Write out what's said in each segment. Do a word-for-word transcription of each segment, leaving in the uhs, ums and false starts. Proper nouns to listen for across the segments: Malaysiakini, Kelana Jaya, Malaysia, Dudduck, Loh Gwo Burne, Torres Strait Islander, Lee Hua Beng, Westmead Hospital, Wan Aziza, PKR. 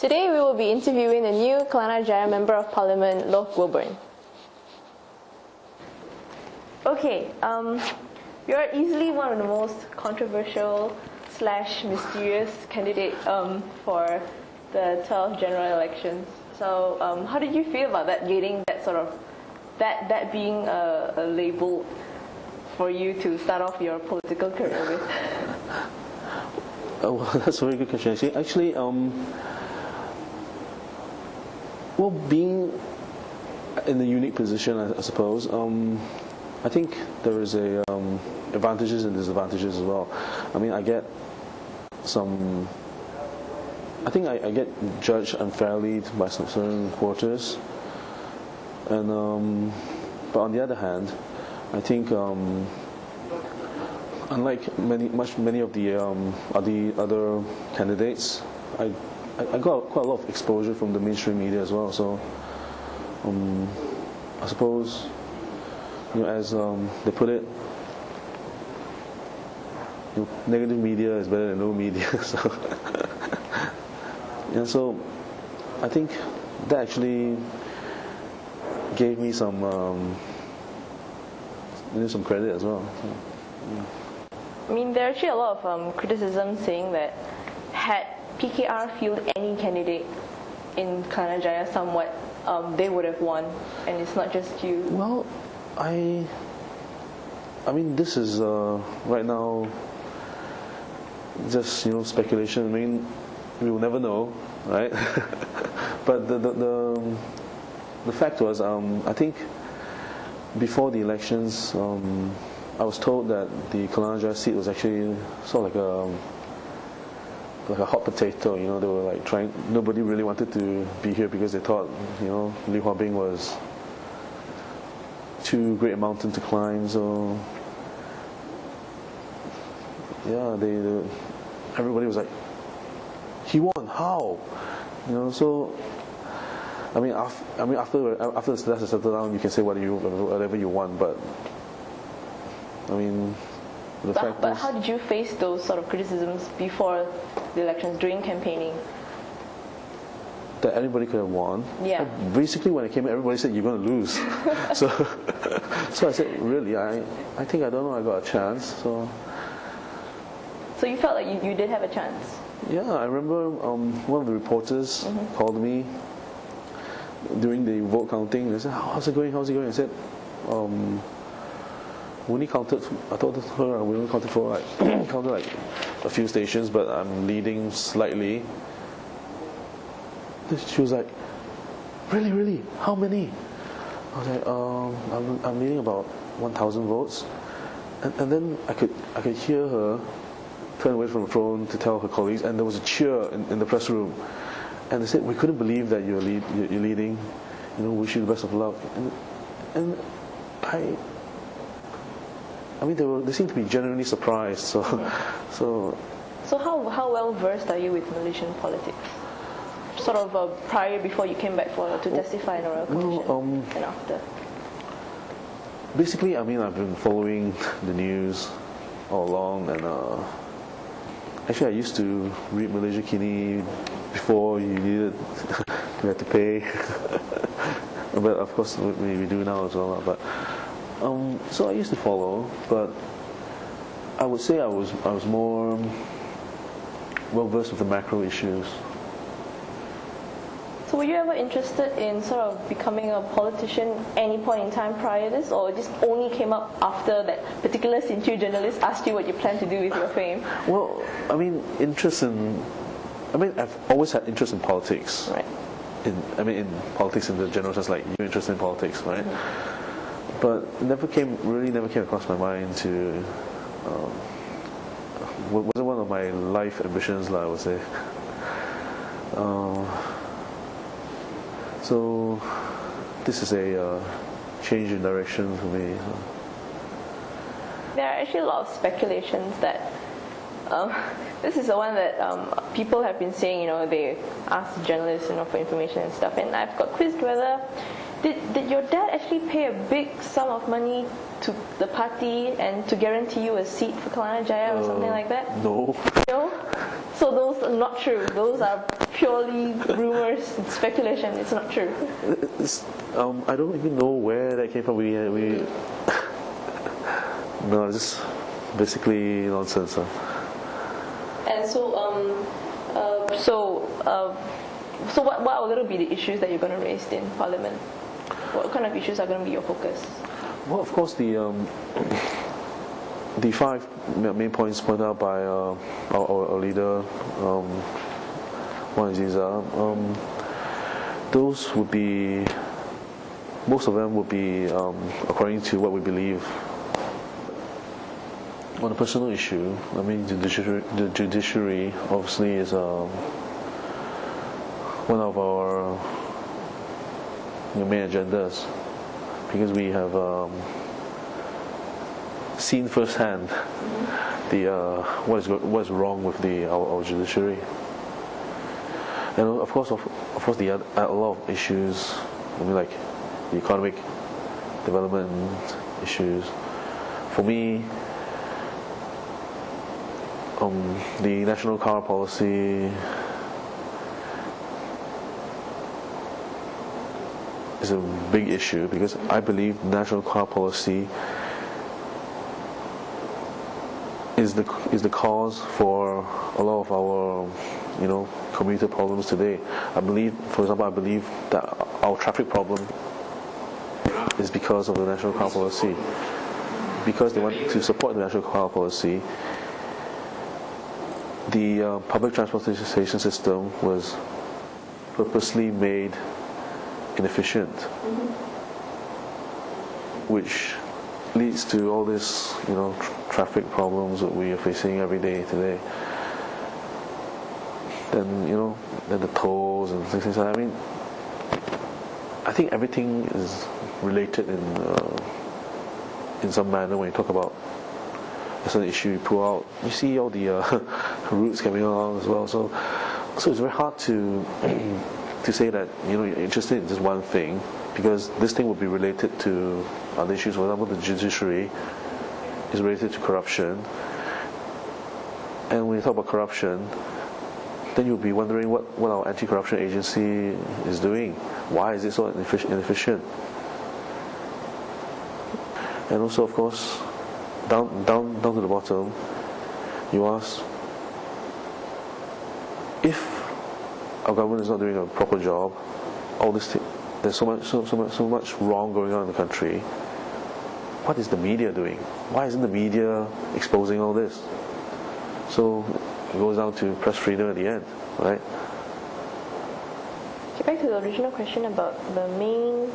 Today we will be interviewing a new Kelana Jaya Member of Parliament, Loh Gwo Burne. Okay, um, you're easily one of the most controversial slash mysterious candidate um, for the twelfth general elections. So um, how did you feel about that, getting that sort of, that, that being a, a label for you to start off your political career with? Oh, that's a very good question. Actually, actually um, well, being in a unique position, I, I suppose, um, I think there is a um, advantages and disadvantages as well. I mean, I get some, I think I, I get judged unfairly by some certain quarters, and um, but on the other hand, I think um, unlike many, much many of the um, the other candidates, I, I got quite a lot of exposure from the mainstream media as well. So um, I suppose, you know, as um, they put it, you know, negative media is better than no media. So, and so, I think that actually gave me some um, you know, some credit as well. So, yeah. I mean, there are actually a lot of um, criticism saying that had P K R fielded any candidate in Kelana Jaya somewhat, um, they would have won, and it's not just you. Well, I, I mean, this is uh, right now just, you know, speculation. I mean, we will never know, right? But the the, the the fact was, um, I think before the elections, um, I was told that the Kelana Jaya seat was actually sort of like a like a hot potato. You know, they were like trying. Nobody really wanted to be here because they thought, you know, Lee Hua Beng was too great a mountain to climb. So yeah, they, they everybody was like, he won, how? You know, so I mean, after, I mean, after after the dust has settled down, you can say whatever you whatever you want, but I mean, the but, fact but is, how did you face those sort of criticisms before the elections, during campaigning? That anybody could have won. Yeah. And basically, when I came in, everybody said, you're going to lose. so, so I said, really? I, I think, I don't know, I got a chance. So, so you felt like you, you did have a chance? Yeah, I remember um, one of the reporters mm-hmm. called me during the vote counting. They said, how's it going, how's it going? I said, um, we only counted, I thought to her, we only counted for like, counted like a few stations, but I'm leading slightly. She was like, really, really? How many? I was like, um, I'm, I'm leading about one thousand votes. And, and then I could I could hear her turn away from the phone to tell her colleagues, and there was a cheer in, in the press room. And they said, we couldn't believe that you're, lead, you're leading. You know, wish you the best of luck. And, and I, I mean, they were they seemed to be genuinely surprised. So, so. So how how well versed are you with Malaysian politics? Sort of uh, prior, before you came back for to testify in the Royal Commission, no, um, and after? Basically, I mean, I've been following the news all along, and uh, actually I used to read Malaysiakini before you needed you had to pay, but of course we, we do now as well. But um, so I used to follow, but I would say I was I was more well versed with the macro issues. So were you ever interested in sort of becoming a politician any point in time prior to this, or this only came up after that particular Sinthu journalist asked you what you plan to do with your fame? Well, I mean, interest in, I mean, I've always had interest in politics. Right. In, I mean, in politics in the general sense, like you're interested in politics, right? Mm-hmm. But it never came, really never came across my mind to, um, wasn't one of my life ambitions, I would say. Um, So this is a uh, change in direction for me. There are actually a lot of speculations that um, this is the one that um, people have been saying. You know, they ask journalists, you know, for information and stuff. And I've got quizzed whether Did, did your dad actually pay a big sum of money to the party and to guarantee you a seat for Kelana Jaya or uh, something like that? No. No? So those are not true. Those are purely rumours and speculation. It's not true. It's, um, I don't even know where that came from. We, uh, we no, it's just basically nonsense. Huh? And so, um, uh, so, uh, so what, what are going to be the issues that you're going to raise in Parliament? What kind of issues are going to be your focus? Well, of course, the um, the five main points pointed out by uh, our, our leader, um, Wan Aziza, um, those would be, most of them would be um, according to what we believe. On a personal issue, I mean, the judiciary, the judiciary obviously is um, one of our you know, main agendas, because we have um, seen firsthand mm-hmm. the uh, what is what is wrong with the our, our judiciary, and of course, of, of course, the a lot of issues. I mean, like the economic development issues. For me, um, the national car policy is a big issue, because I believe national car policy is the is the cause for a lot of our you know commuter problems today. I believe, for example, I believe that our traffic problem is because of the national car policy, because they want to support the national car policy. The uh, public transportation system was purposely made inefficient, mm-hmm. which leads to all this, you know, tr traffic problems that we are facing every day today. Then you know, then the tolls and things like that. I mean, I think everything is related in uh, in some manner. When you talk about that's an issue you pull out, you see all the uh, routes coming along as well. So, so it's very hard to. to say that you know you're interested in just one thing, because this thing will be related to other issues. For example, the judiciary is related to corruption, and when you talk about corruption, then you'll be wondering what what our anti-corruption agency is doing. Why is it so inefficient? And also, of course, down down down to the bottom, you ask if our government is not doing a proper job. All this, th there's so much, so, so much, so much wrong going on in the country. What is the media doing? Why isn't the media exposing all this? So it goes down to press freedom at the end, right? Get back to the original question about the main,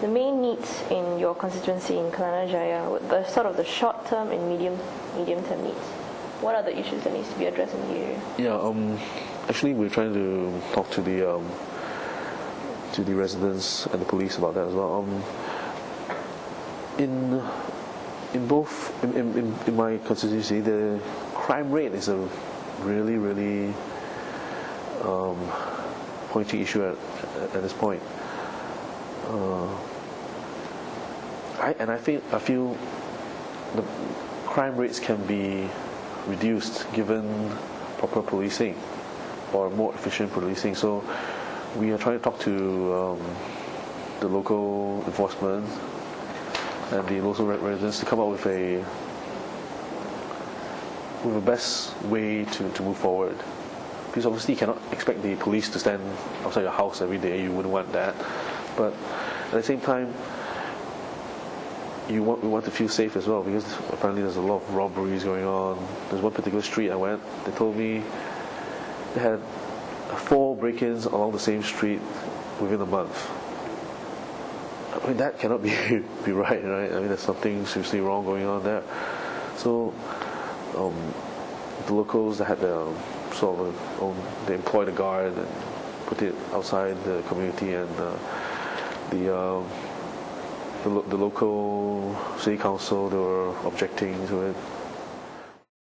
the main needs in your constituency in Kelana Jaya, the sort of the short term and medium, medium term needs. What are the issues that needs to be addressed in the area? Yeah. Um, Actually, we're trying to talk to the um, to the residents and the police about that as well. Um, in in both in, in, in my constituency, the crime rate is a really really um, pointy issue at, at this point. Uh, I and I think I feel the crime rates can be reduced given proper policing, or more efficient policing. So we are trying to talk to um, the local enforcement and the local residents to come up with a with the best way to, to move forward. Because obviously you cannot expect the police to stand outside your house every day, you wouldn't want that. But at the same time, you want, we want to feel safe as well, because apparently there's a lot of robberies going on. There's one particular street I went, they told me they had four break-ins along the same street within a month. I mean, that cannot be be right, right? I mean, there's something seriously wrong going on there. So, um, the locals that had their sort of own, they employed a guard and put it outside the community, and uh, the, um, the the local city council, they were objecting to it.